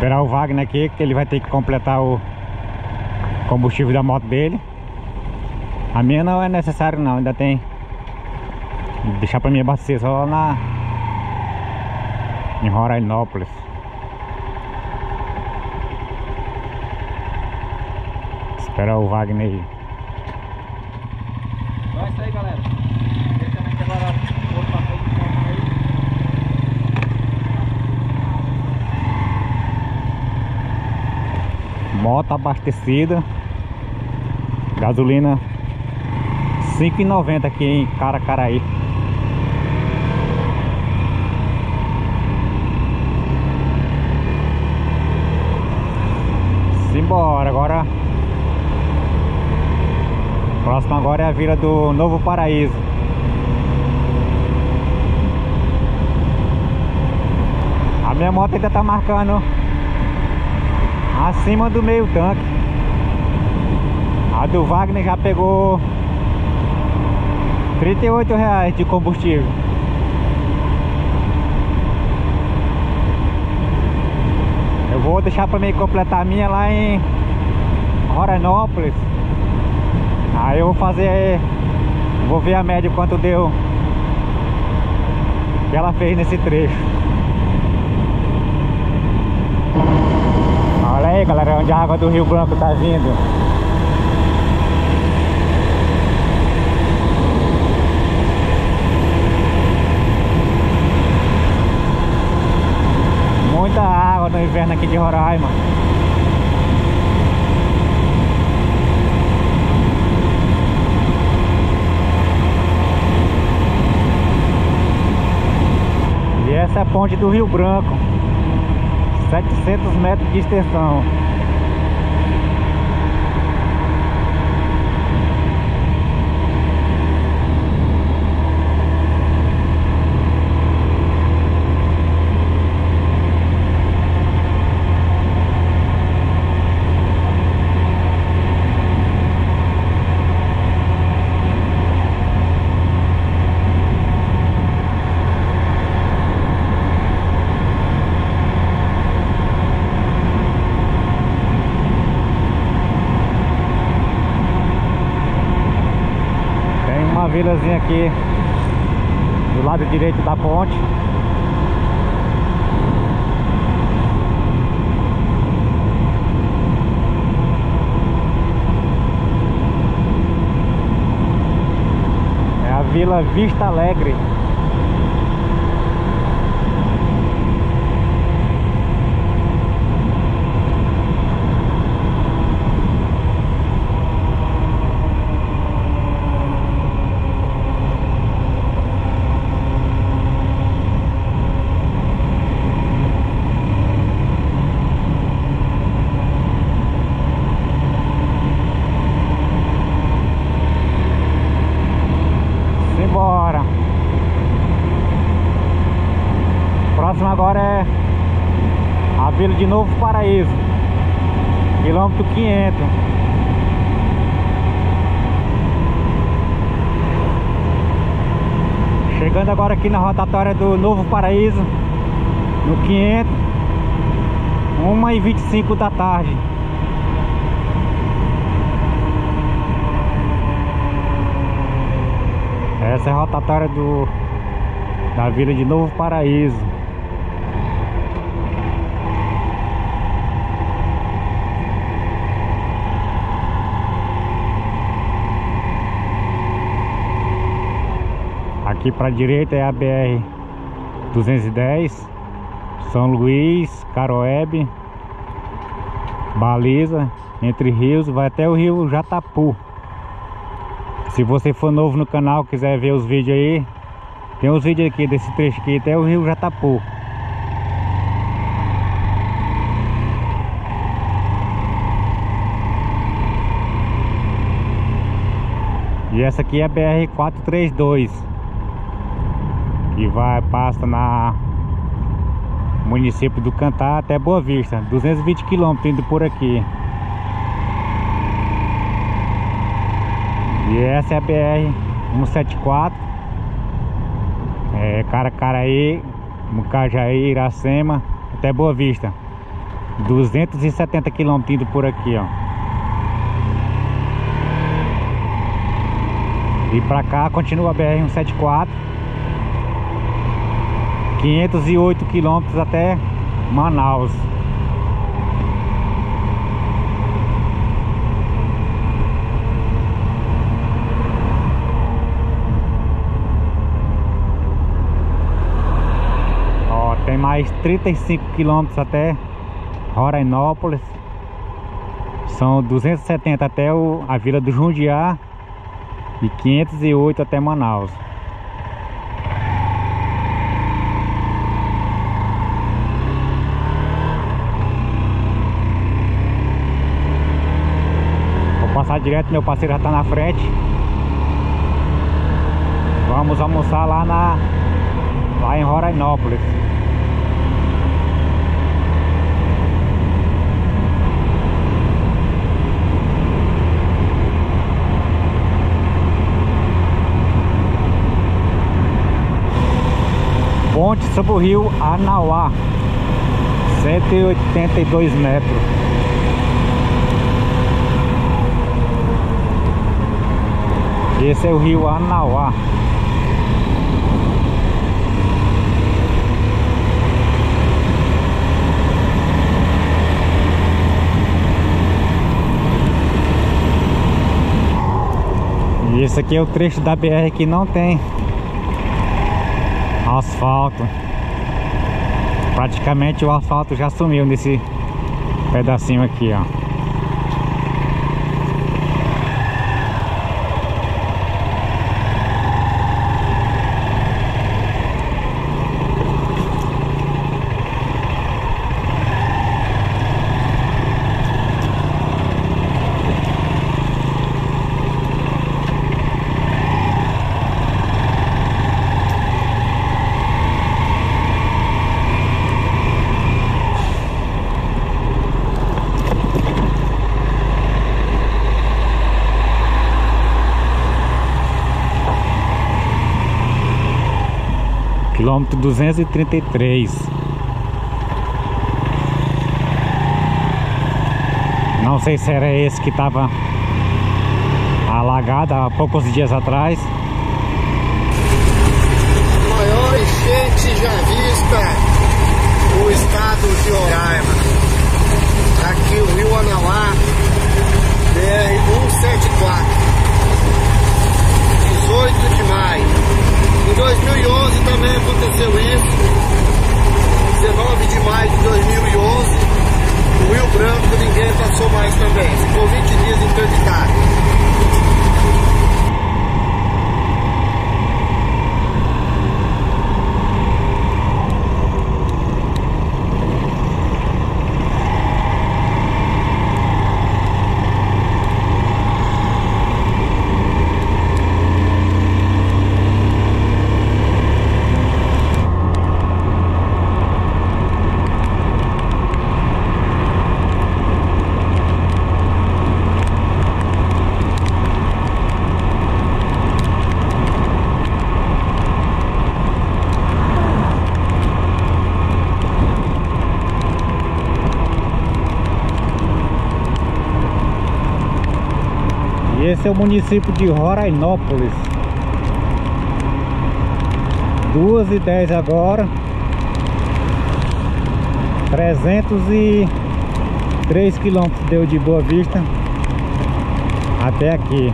Esperar o Wagner aqui, que ele vai ter que completar o combustível da moto dele. A minha não é necessário não, ainda tem. Vou deixar pra mim abastecer só lá em Rorainópolis. Esperar o Wagner aí. Então é isso aí, galera. Moto abastecida. Gasolina R$5,90 aqui em Caracaraí. Simbora, agora. Próximo agora é a Vila do Novo Paraíso. A minha moto ainda tá marcando acima do meio tanque. A do Wagner já pegou R$38 de combustível. Eu vou deixar para mim completar a minha lá em Rorainópolis. Aí eu vou fazer, vou ver a média quanto deu que ela fez nesse trecho. Olha aí, galera, onde a água do Rio Branco tá vindo. Muita água no inverno aqui de Roraima. E essa é a ponte do Rio Branco, 700 metros de extensão. Vilazinha aqui do lado direito da ponte. É a Vila Vista Alegre. Vila de Novo Paraíso, quilômetro 500. Chegando agora aqui na rotatória do Novo Paraíso, no 500, 1h25 da tarde. Essa é a rotatória da Vila de Novo Paraíso. Aqui para a direita é a BR 210, São Luiz, Caroebe, Baliza, Entre Rios, vai até o Rio Jatapu. Se você for novo no canal, quiser ver os vídeos aí, tem os vídeos aqui desse trecho aqui até o Rio Jatapu. E essa aqui é a BR 432. E passa na município do Cantá até Boa Vista, 220 km indo por aqui. E essa é a BR 174, Caracaraí, Mucajaí, Iracema até Boa Vista, 270 km indo por aqui, ó. E pra cá continua a BR 174, 508 km até Manaus. Ó, tem mais 35 km até Rorainópolis. São 270 até a Vila do Jundiá e 508 até Manaus. Vou passar direto, meu parceiro já tá na frente. Vamos almoçar lá em Rorainópolis. Ponte sobre o Rio Anauá, 182 metros. Esse é o Rio Anauá. E esse aqui é o trecho da BR que não tem asfalto. Praticamente o asfalto já sumiu nesse pedacinho aqui, ó. Quilômetro 233. Não sei se era esse que estava alagado há poucos dias atrás. Maior enchente já vista no estado de Roraima. Aqui o Rio Anauá, BR 174, 18 de maio. Em 2011 também aconteceu isso, 19 de maio de 2011, o Rio Branco ninguém passou mais também, ficou 20 dias interditado. Esse é o município de Rorainópolis. 2h10 agora, 303 quilômetros deu de Boa Vista até aqui.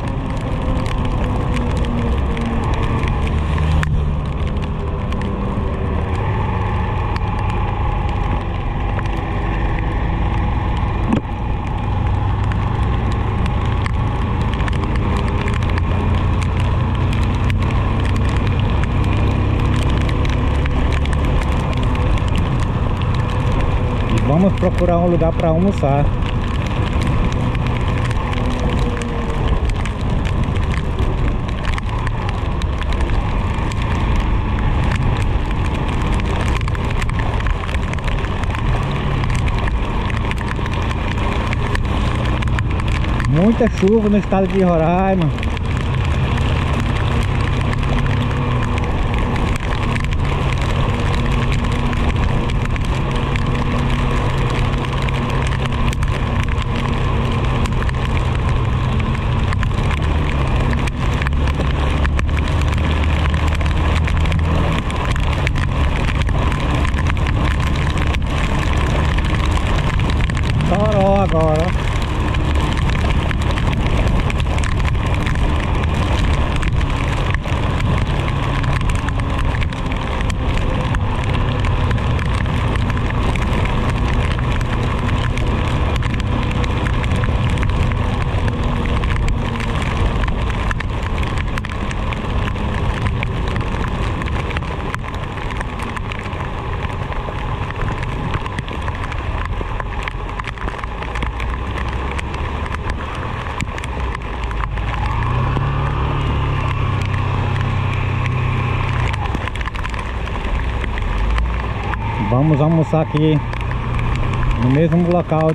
Vamos procurar um lugar para almoçar. Muita chuva no estado de Roraima. Vamos almoçar aqui no mesmo local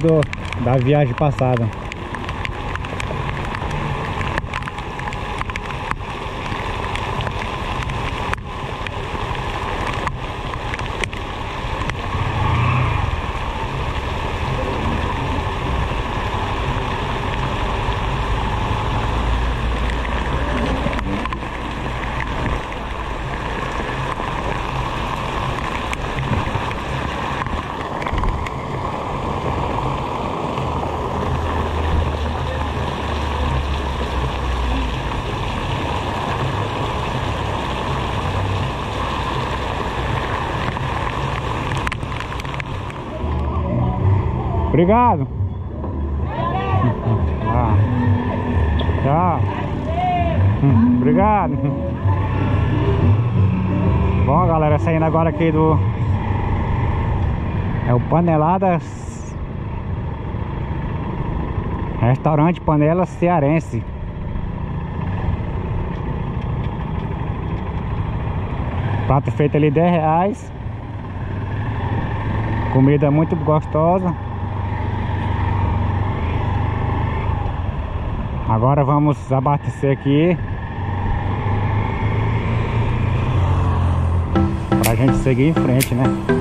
da viagem passada. Obrigado. Ah. Tchau. Obrigado. Bom, galera, saindo agora aqui do... É o Paneladas... Restaurante Panela Cearense. Prato feito ali R$10. Comida muito gostosa. Agora vamos abastecer aqui pra gente seguir em frente, né?